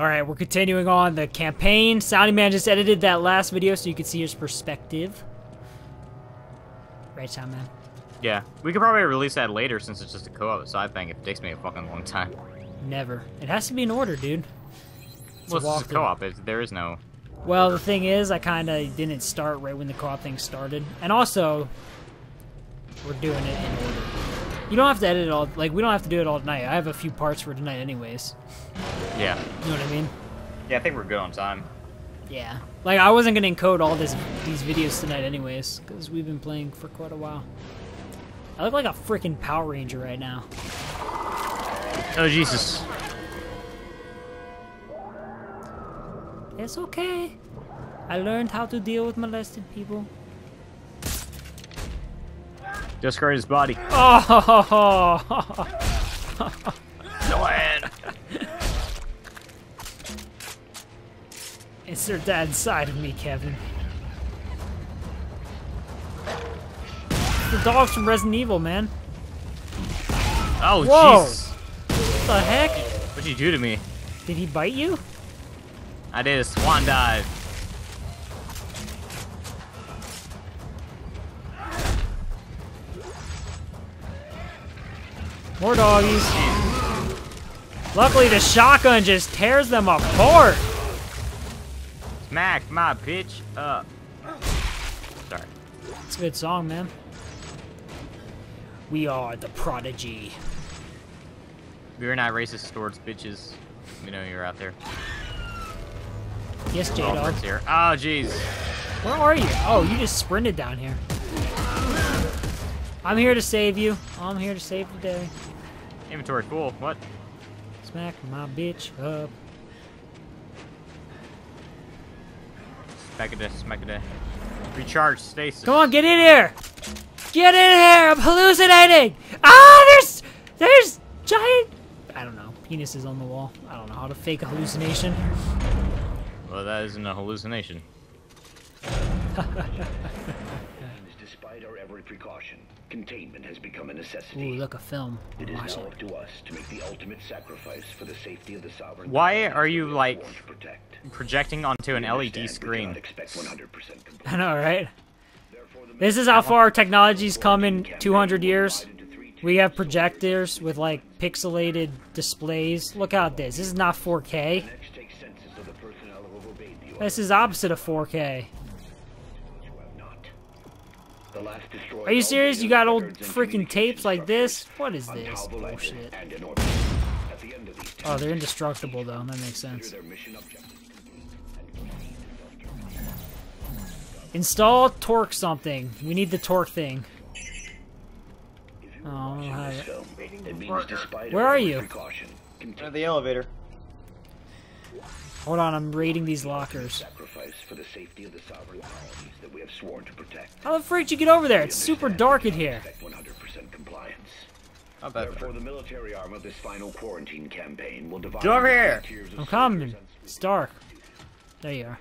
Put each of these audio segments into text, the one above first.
Alright, we're continuing on the campaign. Soundyman just edited that last video so you can see his perspective. Right, Soundman? Yeah. We could probably release that later since it's just a co-op side thing. It takes me a fucking long time. Never. It has to be in order, dude. It's well, it's a co-op. There is no... Well, the thing is, I kind of didn't start right when the co-op thing started. And also, we're doing it in order. You don't have to edit it all. Like, we don't have to do it all tonight. I have a few parts for tonight anyways. Yeah. You know what I mean? Yeah, I think we're good on time. Yeah. Like, I wasn't going to encode all these videos tonight anyways, because we've been playing for quite a while. I look like a freaking Power Ranger right now. Oh, Jesus. It's okay. I learned how to deal with molested people. Discard his body. Oh! No end. Insert that inside of me, Kevin. It's the dogs from Resident Evil, man. Oh, jeez. What the heck? What'd you do to me? Did he bite you? I did a swan dive. More doggies. Luckily, the shotgun just tears them apart. Smack my bitch up. Sorry. It's a good song, man. We are the Prodigy. We're not racist towards bitches. We know you're out there. Yes, J-Dog. Oh, jeez. Where are you? Oh, you just sprinted down here. I'm here to save you. I'm here to save the day. Inventory full. What? Smack my bitch up. Smack a day. Smack a day. Recharge stasis. Come on, get in here! Get in here! I'm hallucinating! Ah, there's giant... I don't know. Penises on the wall. I don't know how to fake a hallucination. Well, that isn't a hallucination. Despite our every precaution, containment has become a necessity. Ooh, look, a film. It is now up to us to make the ultimate sacrifice for the safety of the sovereign. Why are you, like, projecting onto an LED screen? I know, right? This is how far technology's come in 200 years. We have projectors with, like, pixelated displays. Look out this. This is not 4K. This is opposite of 4K. Are you serious? You got old freaking tapes like this? What is this bullshit? Oh, they're indestructible though. That makes sense. Install torque something. We need the torque thing. Oh, I don't have it. Where are you? At the elevator. Hold on, I'm raiding these lockers. How the freak did you get over there? It's super dark in here. Therefore, the military arm of this final quarantine campaign will divide. Get over here! I'm coming. It's dark. There you are.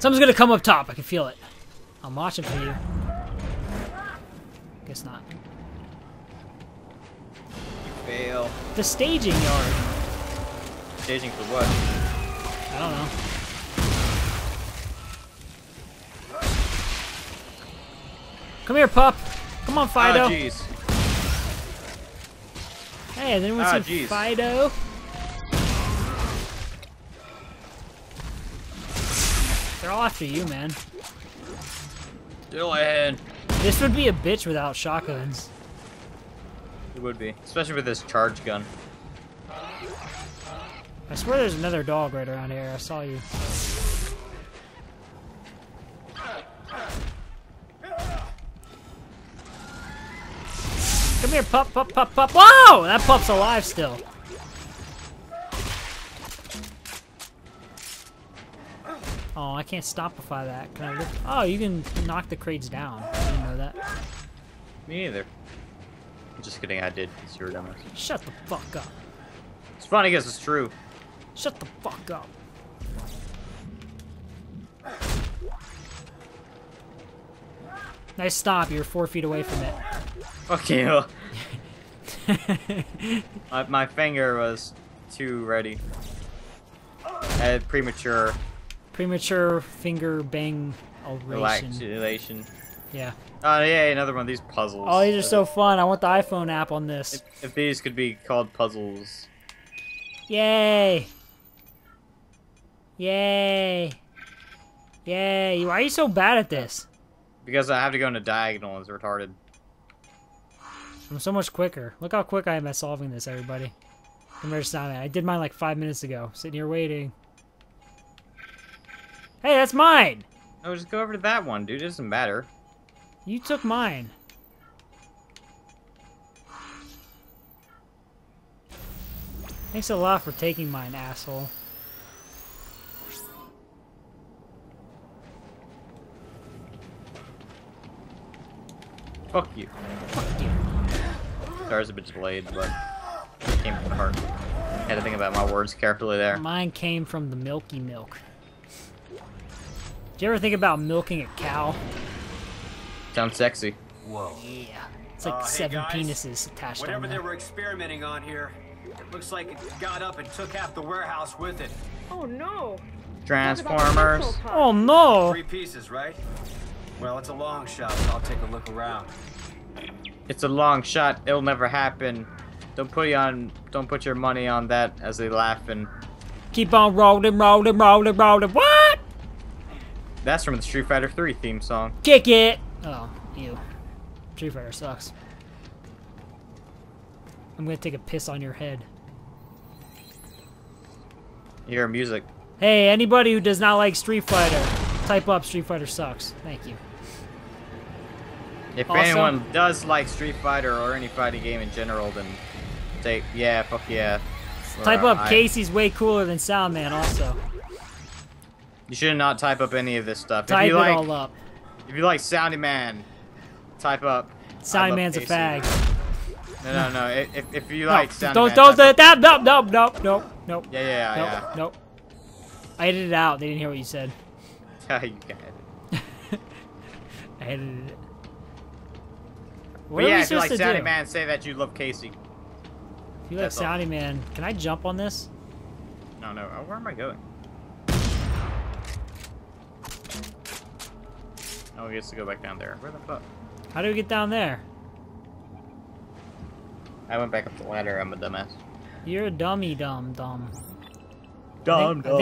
Someone's gonna come up top. I can feel it. I'm watching for you. Guess not. Fail. The staging yard. Staging for what? I don't know. Come here, pup. Come on, Fido. Oh, jeez. Hey, has anyone seen Fido? They're all after you, man. Dylan. This would be a bitch without shotguns. It would be, especially with this charge gun. I swear there's another dog right around here. I saw you. Come here, pup, pup, pup, pup. Whoa! That pup's alive still. Oh, I can't stopify that. Can I look? Oh, you can knock the crates down. I didn't know that. Me either. Just kidding, I did. Shut the fuck up. It's funny because it's true. Shut the fuck up. Nice stop, you're 4 feet away from it. Fuck you. My finger was too ready. Premature. Premature finger bang elation. Yeah. Oh, yeah, another one of these puzzles. Oh, these are so fun. I want the iPhone app on this. If these could be called puzzles. Yay! Yay! Yay! Why are you so bad at this? Because I have to go into diagonal. It's retarded. I'm so much quicker. Look how quick I am at solving this, everybody. Compared to Soundyman. I did mine like 5 minutes ago. Sitting here waiting. Hey, that's mine! No, just go over to that one, dude. It doesn't matter. You took mine. Thanks a lot for taking mine, asshole. Fuck you. Fuck you. Stars a bit delayed, but it came from the heart. I had to think about my words carefully there. Mine came from the milky milk. Did you ever think about milking a cow? Sounds sexy. Whoa. Yeah. It's like seven penises attached to it. Whatever they were experimenting on here, it looks like it got up and took half the warehouse with it. Oh no. Transformers. Oh no. 3 pieces, right? Well, it's a long shot, but I'll take a look around. It's a long shot. It'll never happen. Don't put your money on that, as they laughing. Keep on rolling, rolling, rolling, rolling. What? That's from the Street Fighter 3 theme song. Kick it. Oh, ew. Street Fighter sucks. I'm gonna take a piss on your head. Your music. Hey, anybody who does not like Street Fighter, type up Street Fighter sucks. Thank you. If also, anyone does like Street Fighter or any fighting game in general, then say, yeah, fuck yeah. Type up Casey's way cooler than Soundman also. You should not type up any of this stuff. Type it all up. If you like Soundyman, type up. Soundyman's a fag. No, no, no. If you like Soundyman. Don't, nope. Yeah. Nope. I edited it out. They didn't hear what you said. Yeah, you got it. I edited it. What are we supposed to do? If you like Soundyman, say that you love Casey. If you like Soundyman, can I jump on this? No. Where am I going? Oh, we have to go back down there. Where the fuck? How do we get down there? I went back up the ladder. I'm a dumbass. You're a dumb. I think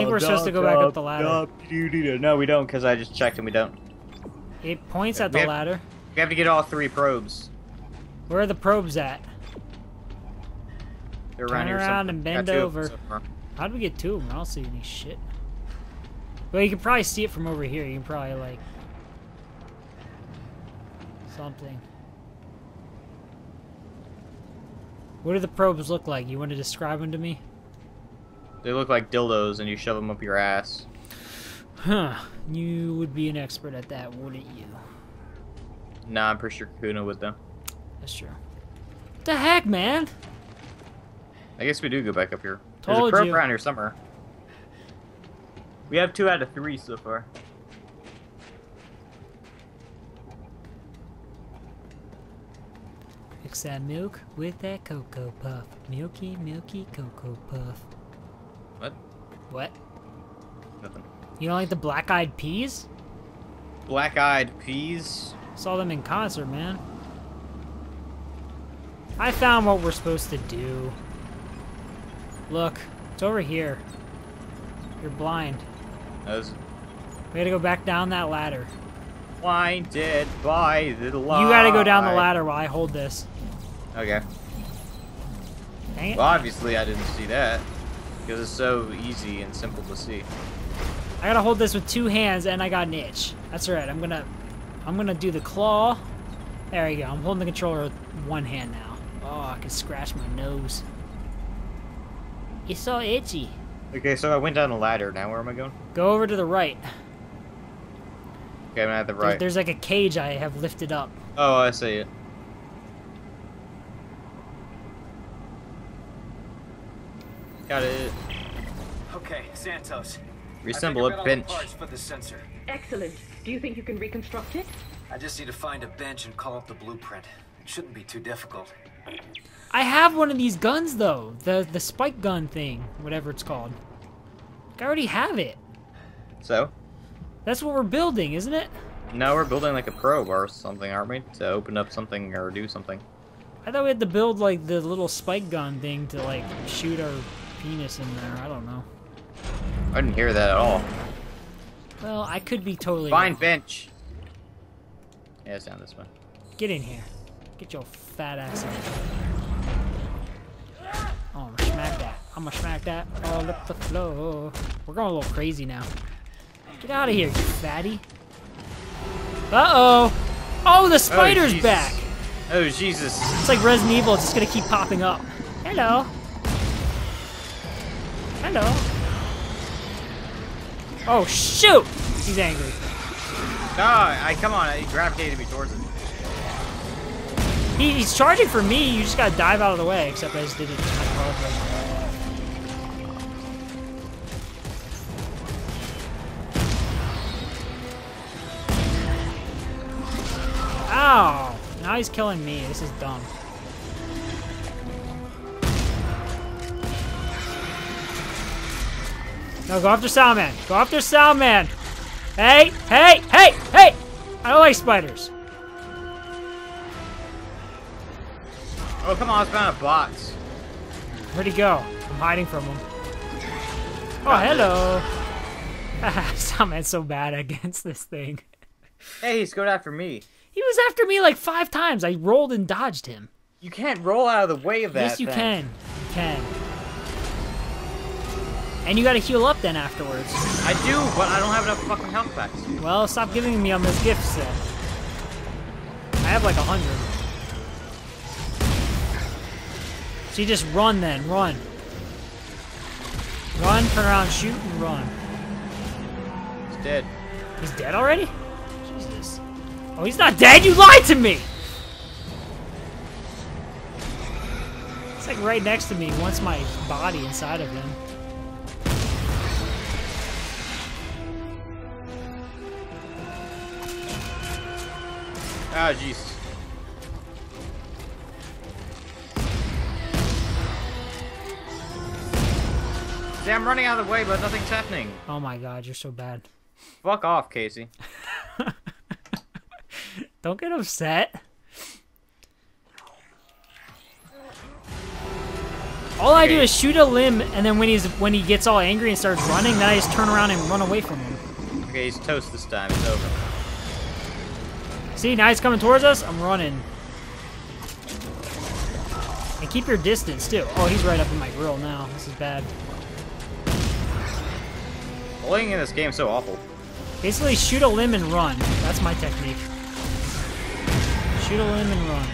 we're supposed to go back up the ladder. No, we don't, because I just checked and we don't. It points at the ladder. We have to get all 3 probes. Where are the probes at? They're around here. Turn around and bend over. How do we get 2 of them? I don't see any shit. Well, you can probably see it from over here. You can probably, like... something. What do the probes look like? You want to describe them to me? They look like dildos and you shove them up your ass. Huh. You would be an expert at that, wouldn't you? Nah, I'm pretty sure Kuna would though. That's true. What the heck, man? I guess we do go back up here. There's a probe around here somewhere. We have 2 out of 3 so far. Mix that milk with that Cocoa Puff. Milky, milky Cocoa Puff. What? What? Nothing. You don't like the Black Eyed Peas? Black Eyed Peas? Saw them in concert, man. I found what we're supposed to do. Look, it's over here. You're blind. We gotta go back down that ladder. Blinded by the light. You gotta go down the ladder while I hold this. Okay. Dang it. Well, obviously I didn't see that. Because it's so easy and simple to see. I gotta hold this with 2 hands and I got an itch. That's right, I'm gonna do the claw. There we go, I'm holding the controller with 1 hand now. Oh, I can scratch my nose. It's so itchy. Okay, so I went down the ladder, now where am I going? Go over to the right. Okay, I'm at the right. There's like a cage I have lifted up. Oh, I see it. Got it. Okay, Santos. Reassemble a bench. For the sensor. Excellent. Do you think you can reconstruct it? I just need to find a bench and call up the blueprint. It shouldn't be too difficult. I have one of these guns though. The spike gun thing, whatever it's called. I already have it. So? That's what we're building, isn't it? No, we're building like a probe or something, aren't we? To open up something or do something. I thought we had to build like the little spike gun thing to like shoot our penis in there. I don't know. I didn't hear that at all. Well, I could be totally fine wrong. Bench. Yeah, it's down this way. Get in here. Get your fat ass in here. Oh, I'm gonna smack that. I'm gonna smack that all up the floor. We're going a little crazy now. Get out of here, you fatty. Uh-oh. Oh, the spider's back. Oh, Jesus. It's like Resident Evil. It's just gonna keep popping up. Hello. Hello. Oh, shoot! He's angry. No, come on, he gravitated me towards him. He's charging for me, you just gotta dive out of the way, except I just did it. Ow! Now he's killing me, this is dumb. No, go after Soundman. Go after Soundman. Hey, hey, hey, hey! I don't like spiders. Oh, come on, it's found a box. Where'd he go? I'm hiding from him. Oh, hello. Soundman's so bad against this thing. Hey, he's going after me. He was after me like 5 times. I rolled and dodged him. You can't roll out of the way of that. Yes, you can. You can. And you gotta heal up then afterwards. I do, but I don't have enough fucking health packs. Well, stop giving me on this gift set. I have like 100. So you just run then, run. Run, turn around, shoot, and run. He's dead. He's dead already? Jesus. Oh, he's not dead? You lied to me! It's like right next to me, once my body inside of him. Ah, jeez. See, I'm running out of the way, but nothing's happening. Oh my god, you're so bad. Fuck off, Casey. Don't get upset. All I do is shoot a limb, and then when he gets all angry and starts running, then I just turn around and run away from him. Okay, he's toast this time. It's over. See, now he's coming towards us. I'm running. And keep your distance, too. Oh, he's right up in my grill now. This is bad. Bullying in this game is so awful. Basically, shoot a limb and run. That's my technique. Shoot a limb and run.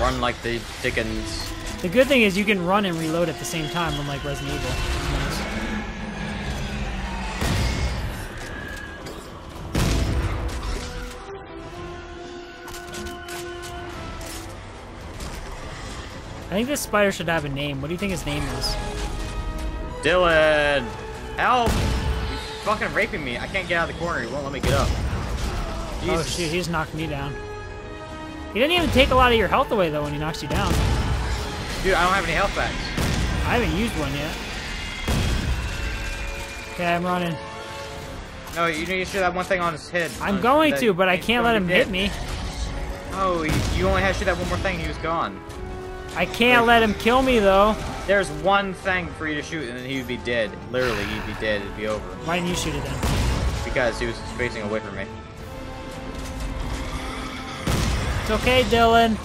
Run like the dickens. The good thing is you can run and reload at the same time, unlike Resident Evil. I think this spider should have a name. What do you think his name is? Dylan! Help! He's fucking raping me. I can't get out of the corner. He won't let me get up. Jesus. Oh shoot, he just knocked me down. He didn't even take a lot of your health away though when he knocks you down. Dude, I don't have any health packs. I haven't used one yet. Okay, I'm running. No, you need to shoot that one thing on his head. I'm going to, but I can't let him hit me. Oh, you only had to shoot that one more thing and he was gone. I can't let him kill me, though. There's one thing for you to shoot, and then he would be dead. Literally, he'd be dead. It'd be over. Why didn't you shoot it, then? Because he was facing away from me. It's okay, Dylan.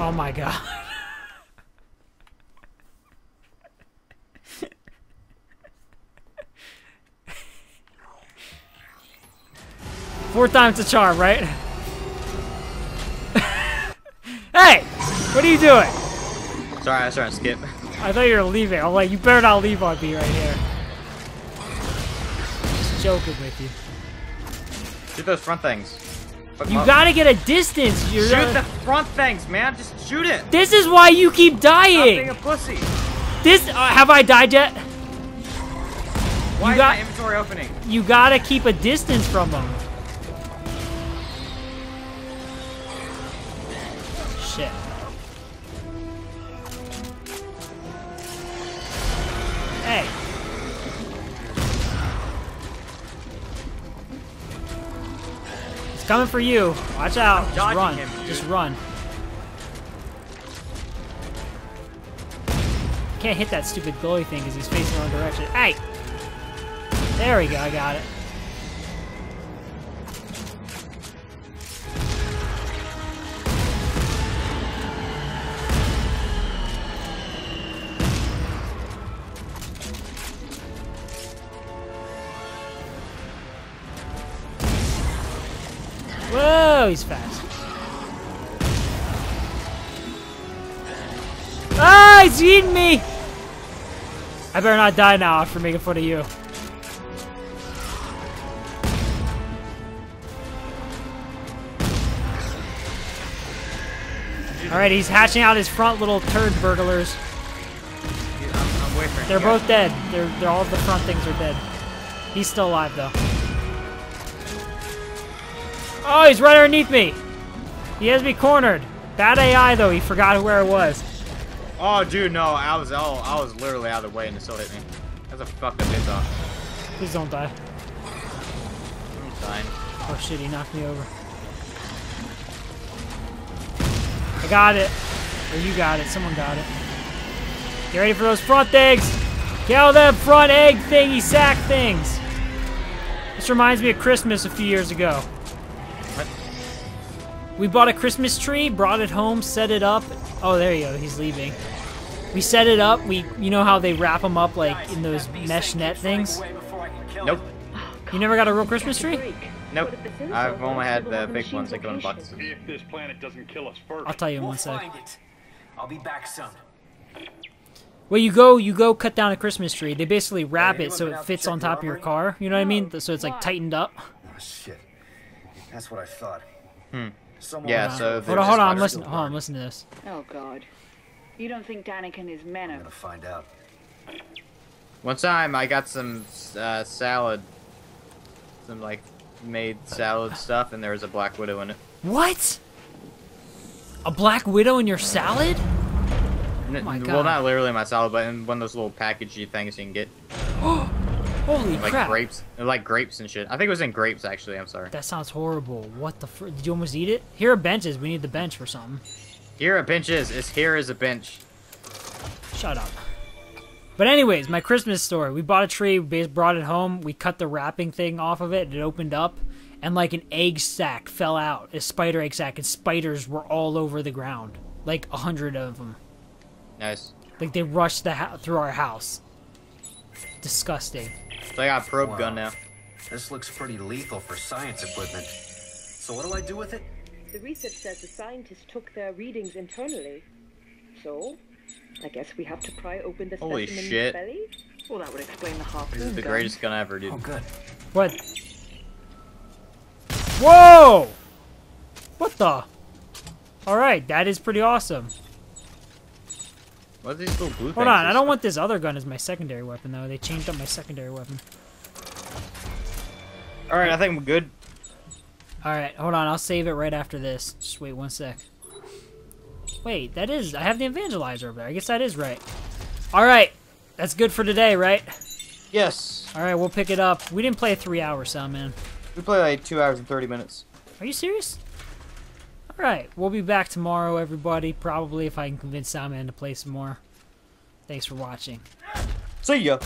Oh, my God. Four times the charm, right? Hey! What are you doing? Sorry, I was trying to skip. I thought you were leaving. I'm like, you better not leave on me right here. Just joking with you. Shoot those front things. Fuck you gotta get a distance. You're shoot the front things, man. Just shoot it. This is why you keep dying. Stop being a pussy. Have I died yet? Why is my inventory opening? You gotta keep a distance from them. Shit. Hey. It's coming for you. Watch out. Just run. Just run. Can't hit that stupid goalie thing because he's facing the wrong direction. Hey! There we go, I got it. Whoa, he's fast. Ah, he's eating me! I better not die now after making fun of you. Alright, he's hatching out his front little turd burglars. Dude, I'm waiting for him. They're both dead. They're all the front things are dead. He's still alive though. Oh, he's right underneath me. He has me cornered. Bad AI though, he forgot where it was. Oh, dude, no! I was literally out of the way, and it still hit me. That's a fucked up hit, dog. Please don't die. I'm dying. Oh shit! He knocked me over. I got it. Or you got it. Someone got it. Get ready for those front eggs. Kill them front egg thingy sack things. This reminds me of Christmas a few years ago. What? We bought a Christmas tree, brought it home, set it up. Oh, there you go. He's leaving. We set it up. You know how they wrap them up like in those mesh net things? Nope. You never got a real Christmas tree? Nope. I've only had the big ones that come in boxes. If this planet doesn't kill us first, I'll tell you in one sec. I'll be back soon. Well, you go cut down a Christmas tree. They basically wrap it so it fits on top of your car. You know what I mean? So it's like tightened up. Oh shit. That's what I thought. Hmm. Yeah, so hold on, listen to this. Oh god. You don't think Danik and his men are gonna find out. One time I got some salad. Some like made salad stuff and there was a black widow in it. What? A black widow in your salad? Oh my god. Well, not literally in my salad, but in one of those little packagey things you can get. Holy crap. Like grapes. Like grapes and shit. I think it was in grapes, actually. I'm sorry. That sounds horrible. What the fr- Did you almost eat it? Here are benches. We need the bench for something. Here are benches. Here is a bench. Shut up. But anyways, my Christmas story. We bought a tree, brought it home. We cut the wrapping thing off of it. And it opened up. And like an egg sack fell out. A spider egg sack. And spiders were all over the ground. Like 100 of them. Nice. Like they rushed through our house. Disgusting. So I got a probe gun now. This looks pretty lethal for science equipment. So what do I do with it? The research says the scientists took their readings internally. So, I guess we have to pry open the specimen's belly? Well, that would explain the harpoon gun. This is the greatest gun ever, dude. Oh, good. What? Whoa! What the? Alright, that is pretty awesome. What are these little blue things? Hold on, I don't want this other gun as my secondary weapon, though. They changed up my secondary weapon. Alright, I think I'm good. Alright, hold on. I'll save it right after this. Just wait one sec. Wait, that is... I have the evangelizer over there. I guess that is right. Alright, that's good for today, right? Yes. Alright, we'll pick it up. We didn't play 3 hours, Soundman. We played like 2 hours and 30 minutes. Are you serious? Alright, we'll be back tomorrow, everybody. Probably if I can convince Soundman to play some more. Thanks for watching. See ya!